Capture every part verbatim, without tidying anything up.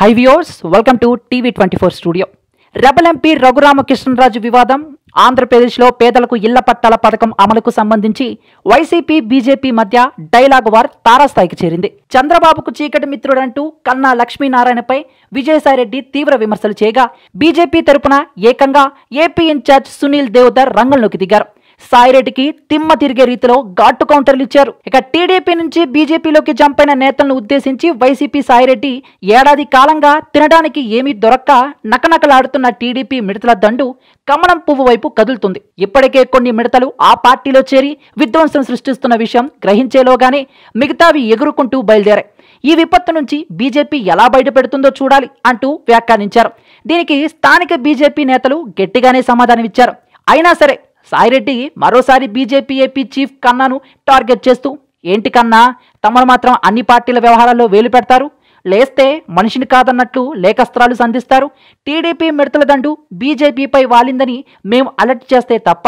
Hi viewers, welcome to T V twenty-four Studio. Rebel M P Raghurama Krishna Raju Vivadam, Andhra Pradesh lo pedalaku illa pattala padakam amaluku sambandhinchi Y C P B J P madhya dialogue war tarasthaiki cherindi. Chandra Babu ku cheekati mitrudantu Kanna Lakshminarayana pai Vijay Sai Reddy teevra vimarsalu cheyga B J P tarupuna ekanga A P in charge Sunil Deodhar rangalloki digaru. Sai Reddyki Timma తిరిగే రీతిలో ఘాటు కౌంటర్లు ఇచ్చారు. ఇక TDP నుంచి బీజేపీలోకి jump అయిన నేతలను ఉద్దేశించి వైసీపీ సాయి రెడ్డి ఏడాది కాలంగా తినడానికి ఏమీ దొరక్క నకనకలాడుతున్న టీడీపీ మిడతల దండు కమలం పువ్వు వైపు కదులుతుంది. ఇప్పటికే కొన్ని మిడతలు ఆ పార్టీలో చేరి విధ్వంసం సృష్టిస్తున్న విషయం గ్రహించేలోగానే మిగతావి ఎగురుకుంటూ బయలుదేరాయి. ఈ విపత్తు నుంచి బీజేపీ ఎలా బయటపెడుతుందో చూడాలి అంటూ వ్యాఖ్యానించారు. దీనికి స్థానిక బీజేపీ నేతలు గట్టిగానే సమాధానమిచ్చారు. అయినా సరే సాయి రెడ్డి మరోసారి బీజేపీ ఏపీ చీఫ్ కన్నాను టార్గెట్ చేస్తూ, ఏంటి కన్నా, తమను మాత్రం అన్ని పార్టీల వ్యవహారాల్లో వేలు పెడతారు, లేస్తే మనిషిని కాదన్నట్లు లేఖస్త్రాలు సంధిస్తారు, టీడీపీ మిడతల దండు బీజేపీపై వాలిందని మేము అలర్ట్ చేస్తే తప్ప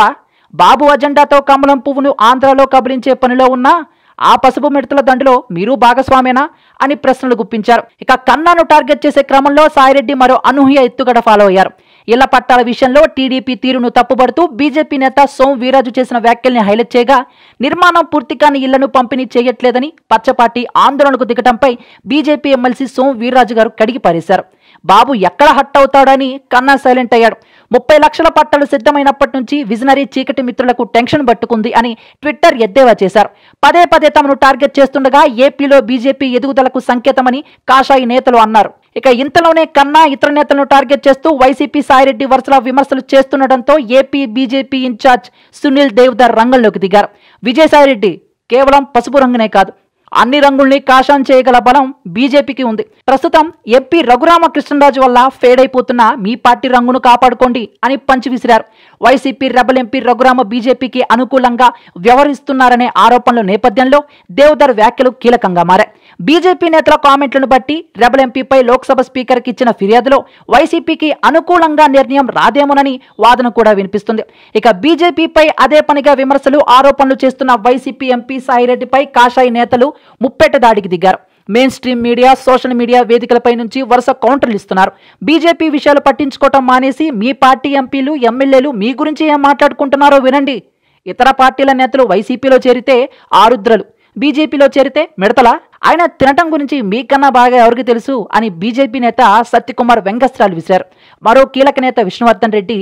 బాబు అజెండాతో కమలం పువ్వును ఆంధ్రాలో కబలించే పనిలో ఉన్నా ఆ పసుపు మిడతల దండులో మీరు భాగస్వామేనా అని ప్రశ్నలు గుప్పించారు. ఇక కన్నాను టార్గెట్ చేసే క్రమంలో సాయి రెడ్డి మరో అనూహ్య ఎత్తుగడ ఫాలో అయ్యారు. ఇళ్ల పట్టాల విషయంలో టీడీపీ తీరును తప్పుబడుతూ బీజేపీ నేత సోం వీరాజు చేసిన వ్యాఖ్యల్ని హైలైట్ చేయగా, నిర్మాణం పూర్తి కాని ఇళ్లను పంపిణీ చేయట్లేదని పచ్చపార్టీ ఆందోళనకు దిగటంపై బీజేపీ ఎమ్మెల్సీ సోం వీరాజు గారు కడిగి పారేశారు. బాబు ఎక్కడ హట్ అవుతాడని కన్నా సైలెంట్ అయ్యాడు. ముప్పై లక్షల పట్టాలు సిద్ధమైనప్పటి నుంచి విజనరీ చీకటి మిత్రులకు టెన్షన్ పట్టుకుంది అని ట్విట్టర్ ఎద్దేవా చేశారు. పదే పదే తమను టార్గెట్ చేస్తుండగా ఏపీలో బీజేపీ ఎదుగుదలకు సంకేతమని కాషాయి నేతలు అన్నారు. ఇక ఇంతలోనే కన్నా ఇతర నేతలను టార్గెట్ చేస్తూ వైసీపీ సాయి రెడ్డి వరుసల విమర్శలు చేస్తుండటంతో AP BJP incharge Sunil Deodhar రంగంలోకి దిగారు. విజయసాయి రెడ్డి కేవలం పసుపు రంగునే కాదు, అన్ని రంగుల్ని కాషాయం చేయగల బలం బీజేపీకి ఉంది. ప్రస్తుతం ఎంపీ రఘురామ కృష్ణరాజు వల్ల ఫేడ్ అయిపోతున్న మీ పార్టీ రంగును కాపాడుకోండి అని పంచి విసిరారు. వైసీపీ రెబల్ ఎంపీ రఘురామ బీజేపీకి అనుకూలంగా వ్యవహరిస్తున్నారనే ఆరోపణల నేపథ్యంలో దేవ్ధర్ వ్యాఖ్యలు కీలకంగా మారాయి. బీజేపీ నేతల కామెంట్లను బట్టి రెబల్ ఎంపీపై లోక్సభ స్పీకర్కి ఇచ్చిన ఫిర్యాదులో వైసీపీకి అనుకూలంగా నిర్ణయం రాదేమోనని వాదన కూడా వినిపిస్తుంది. ఇక బీజేపీపై అదే పనిగా విమర్శలు ఆరోపణలు చేస్తున్న వైసీపీ ఎంపీ సాయిరెడ్డిపై కాషాయి నేతలు ముప్పెట దాడికి దిగారు. Mainstream media, social media వేదికలపై నుంచి వరుస కౌంటర్లు ఇస్తున్నారు. బీజేపీ విషయాలు పట్టించుకోవటం మానేసి మీ పార్టీ ఎంపీలు, ఎమ్మెల్యేలు మీ గురించి ఏం మాట్లాడుకుంటున్నారో వినండి. ఇతర పార్టీల నేతలు వైసీపీలో చేరితే ఆరుద్రలు, బీజేపీలో చేరితే మిడతలా, ఆయన తినటం గురించి మీకన్నా బాగా ఎవరికి తెలుసు అని బీజేపీ నేత సత్య కుమార్ వెంకటస్రాలు విసిరారు. మరో కీలక నేత విష్ణువర్ధన్ రెడ్డి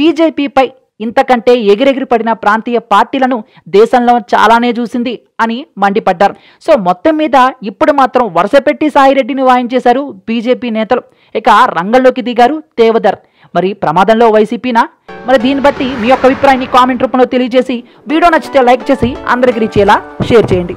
బీజేపీపై ఇంతకంటే ఎగిరెగిరి పడిన ప్రాంతీయ పార్టీలను దేశంలో చాలానే చూసింది అని మండిపడ్డారు. సో మొత్తం మీద ఇప్పుడు మాత్రం వరుస పెట్టి సాయిరెడ్డిని వాయించేశారు బీజేపీ నేతలు. ఇక రంగంలోకి దిగారు దేవ్ధర్. మరి ప్రమాదంలో వైసీపీనా? మరి దీన్ని బట్టి మీ యొక్క అభిప్రాయాన్ని కామెంట్ రూపంలో తెలియజేసి, వీడియో నచ్చితే లైక్ చేసి అందరికీ రీచ్ అయ్యేలా షేర్ చేయండి.